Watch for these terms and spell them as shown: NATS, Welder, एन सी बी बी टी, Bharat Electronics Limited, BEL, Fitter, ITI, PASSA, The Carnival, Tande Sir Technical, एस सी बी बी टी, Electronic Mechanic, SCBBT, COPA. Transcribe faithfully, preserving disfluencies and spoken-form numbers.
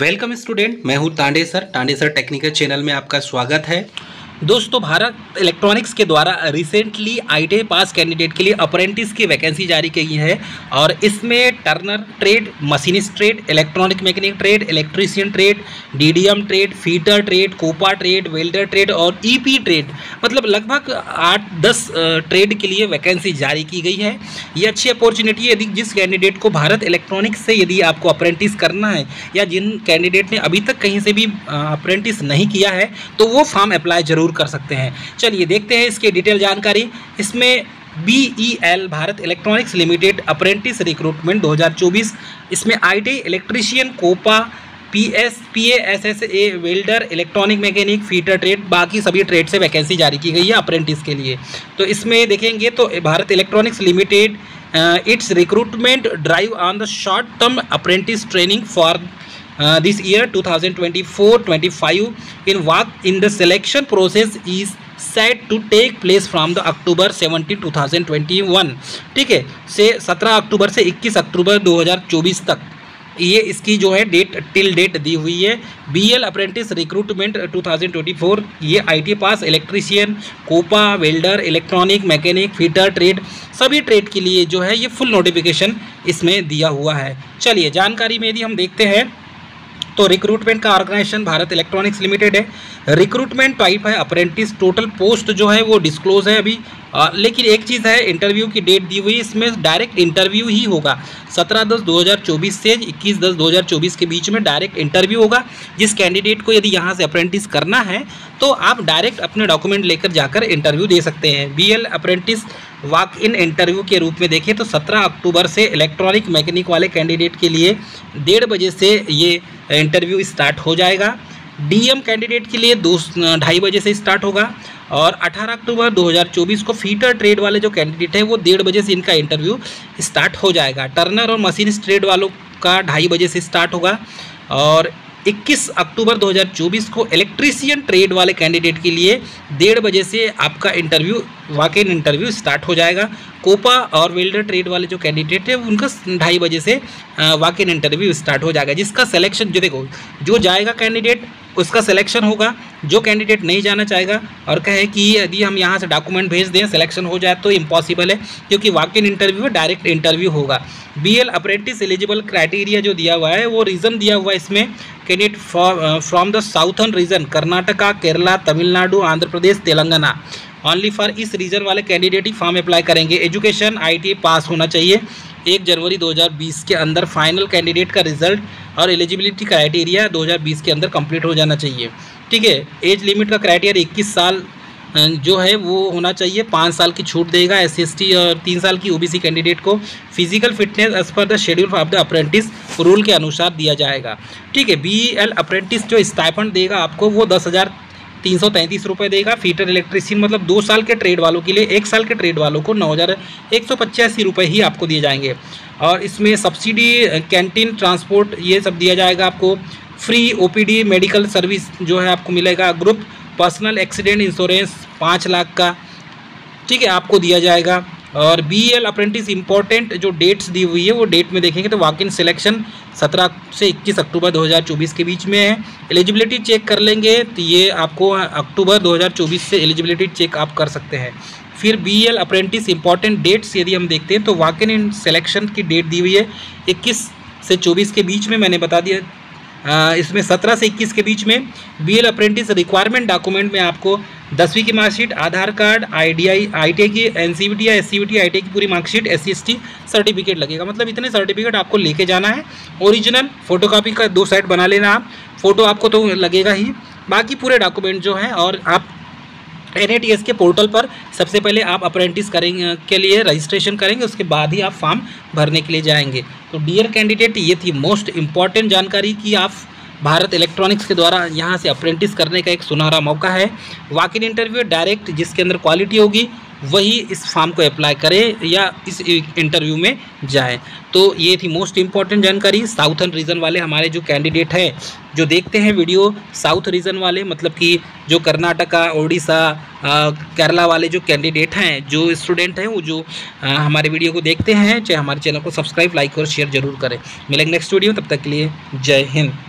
Welcome student, मैं हूं Tande sir. Tande sir technical channel में आपका स्वागत है। दोस्तों, भारत इलेक्ट्रॉनिक्स के द्वारा recently I T I pass candidate के लिए अप्रेंटिस की वैकेंसी जारी की है और इसमें turner trade, machinist trade, electronic mechanic trade, electrician trade, D D M trade, fitter trade, COPA trade, welder trade और ई पी ट्रेड, मतलब लगभग आठ दस ट्रेड के लिए वैकेंसी जारी की गई है। ये अच्छी अपॉर्चुनिटी है यदि जिस कैंडिडेट को भारत इलेक्ट्रॉनिक्स से यदि आपको अप्रेंटिस करना है या जिन कैंडिडेट ने अभी तक कहीं से भी अप्रेंटिस नहीं किया है तो वो फॉर्म अप्लाई जरूर कर सकते हैं। चलिए देखते हैं इसके डिटेल जानकारी। इसमें B E L Bharat electronics limited apprentice recruitment दो हज़ार चौबीस, इसमें I T I electrician, COPA, P S, P A S S A, welder, electronic mechanic, fitter trade, बाकी सभी ट्रेड से वैकेंसी जारी की गई है अप्रेंटिस के लिए। तो इसमें देखेंगे तो Bharat electronics limited it's recruitment drive on the short term apprentice training for Uh, this year twenty twenty-four twenty-five in work in the selection process is set to take place from the October seventeenth twenty twenty-one, ठीक है, से सत्रह अक्टूबर से इक्कीस अक्टूबर दो हज़ार चौबीस तक ये इसकी जो है डेट, टिल डेट दी हुई है। बी एल अप्रेंटिस रिक्रूटमेंट दो हज़ार चौबीस ये I T I pass electrician, COPA, welder, electronic mechanic, fitter trade सभी ट्रेड के लिए जो है ये फुल नोटिफिकेशन इसमें दिया हुआ है। चलिए जानकारी में यदि हम देखते हैं तो रिक्रूटमेंट का ऑर्गेनाइजेशन भारत इलेक्ट्रॉनिक्स लिमिटेड है। रिक्रूटमेंट टाइप है अप्रेंटिस। टोटल पोस्ट जो है वो डिस्क्लोज है अभी, आ, लेकिन एक चीज़ है, इंटरव्यू की डेट दी हुई, इसमें डायरेक्ट इंटरव्यू ही होगा। सत्रह दस दो हज़ार चौबीस से इक्कीस दस दो हज़ार चौबीस के बीच में डायरेक्ट इंटरव्यू होगा। जिस कैंडिडेट को यदि यहाँ से अप्रेंटिस करना है तो आप डायरेक्ट अपने डॉक्यूमेंट लेकर जाकर इंटरव्यू दे सकते हैं। B L apprentice walk in interview के रूप में देखें तो सत्रह अक्टूबर से इलेक्ट्रॉनिक मैकेनिक वाले कैंडिडेट के लिए डेढ़ बजे से ये इंटरव्यू स्टार्ट हो जाएगा। डी एम कैंडिडेट के लिए दो ढाई बजे से स्टार्ट होगा और अठारह अक्टूबर दो हज़ार चौबीस को फीटर ट्रेड वाले जो कैंडिडेट हैं वो डेढ़ बजे से इनका इंटरव्यू स्टार्ट हो जाएगा। टर्नर और मशीनिस्ट ट्रेड वालों का ढाई बजे से स्टार्ट होगा और इक्कीस अक्टूबर दो हज़ार चौबीस को इलेक्ट्रीशियन ट्रेड वाले कैंडिडेट के लिए डेढ़ बजे से आपका इंटरव्यू, वाकई इंटरव्यू स्टार्ट हो जाएगा। कोपा और वेल्डर ट्रेड वाले जो कैंडिडेट है उनका ढाई बजे से वाकई इंटरव्यू स्टार्ट हो जाएगा। जिसका सिलेक्शन, जो देखो, जो जाएगा कैंडिडेट उसका सिलेक्शन होगा। जो कैंडिडेट नहीं जाना चाहेगा और कहे कि यदि हम यहाँ से डॉक्यूमेंट भेज दें सिलेक्शन हो जाए तो इम्पॉसिबल है, क्योंकि वॉक इन इंटरव्यू है, डायरेक्ट इंटरव्यू होगा। B L apprentice eligible criteria जो दिया हुआ है वो रीज़न दिया हुआ है इसमें, candidate from the southern region, Karnataka, Kerala, Tamil Nadu, Andhra Pradesh, Telangana, only for इस रीजन वाले कैंडिडेट ही फॉर्म अप्लाई करेंगे। Education I T I pass होना चाहिए एक जनवरी दो हज़ार बीस के अंदर। फाइनल कैंडिडेट का रिजल्ट और एलिजिबिलिटी क्राइटेरिया दो हज़ार बीस के अंदर कंप्लीट हो जाना चाहिए, ठीक है। एज लिमिट का क्राइटेरिया इक्कीस साल जो है वो होना चाहिए। पाँच साल की छूट देगा एस सी एस टी और तीन साल की ओ बी सी कैंडिडेट को। Physical fitness as per the schedule of the apprentice rule के अनुसार दिया जाएगा, ठीक है। बी एल अप्रेंटिस जो स्टाइपेंड देगा आपको वो दस हज़ार तीन सौ तैंतीस रुपये देगा। फीटर इलेक्ट्रीशियन मतलब दो साल के ट्रेड वालों के लिए, एक साल के ट्रेड वालों को नौ हज़ार एक सौ पचासी रुपये ही आपको दिए जाएंगे। और इसमें सब्सिडी, कैंटीन, ट्रांसपोर्ट ये सब दिया जाएगा आपको। Free O P D medical service जो है आपको मिलेगा। ग्रुप पर्सनल एक्सीडेंट इंश्योरेंस पाँच लाख का, ठीक है, आपको दिया जाएगा। और बी एल अप्रेंटिस इम्पोर्टेंट जो डेट्स दी हुई है वो डेट में देखेंगे तो वॉक इन सिलेक्शन सत्रह से इक्कीस अक्टूबर दो हज़ार चौबीस के बीच में है। एलिजिबिलिटी चेक कर लेंगे तो ये आपको अक्टूबर दो हज़ार चौबीस से एलिजिबिलिटी चेक आप कर सकते हैं। फिर B L apprentice important dates यदि हम देखते हैं तो वॉक इन सिलेक्शन की डेट दी हुई है इक्कीस से चौबीस के बीच में, मैंने बता दिया। आ, इसमें सत्रह से इक्कीस के बीच में B L apprentice requirement document में आपको दसवीं की marksheet, Aadhaar card, I T I I T I की एन सी बी बी टी या एस सी बी बी टी, I T I की पूरी marksheet, S C S T certificate लगेगा। मतलब इतने सर्टिफिकेट आपको लेके जाना है। ओरिजिनल फोटोकॉपी का दो साइड बना लेना आप, फ़ोटो आपको तो लगेगा ही, बाकी पूरे डॉक्यूमेंट जो हैं। और आप एन ए टी एस के पोर्टल पर सबसे पहले आप अप्रेंटिस करेंगे के लिए रजिस्ट्रेशन करेंगे, उसके बाद ही आप फॉर्म भरने के लिए जाएंगे। तो डियर कैंडिडेट, ये थी मोस्ट इम्पॉर्टेंट जानकारी कि आप भारत इलेक्ट्रॉनिक्स के द्वारा यहाँ से अप्रेंटिस करने का एक सुनहरा मौका है। वॉक इन इंटरव्यू डायरेक्ट, जिसके अंदर क्वालिटी होगी वही इस फॉर्म को अप्लाई करें या इस इंटरव्यू में जाए। तो ये थी मोस्ट इम्पॉर्टेंट जानकारी। साउथर्न रीजन वाले हमारे जो कैंडिडेट हैं, जो देखते हैं वीडियो, साउथ रीजन वाले मतलब कि जो कर्नाटका, ओडिशा, केरला वाले जो कैंडिडेट हैं, जो स्टूडेंट हैं, वो जो आ, हमारे वीडियो को देखते हैं, चाहे हमारे चैनल को सब्सक्राइब, लाइक और शेयर जरूर करें। मिलेंगे नेक्स्ट वीडियो, तब तक के लिए जय हिंद।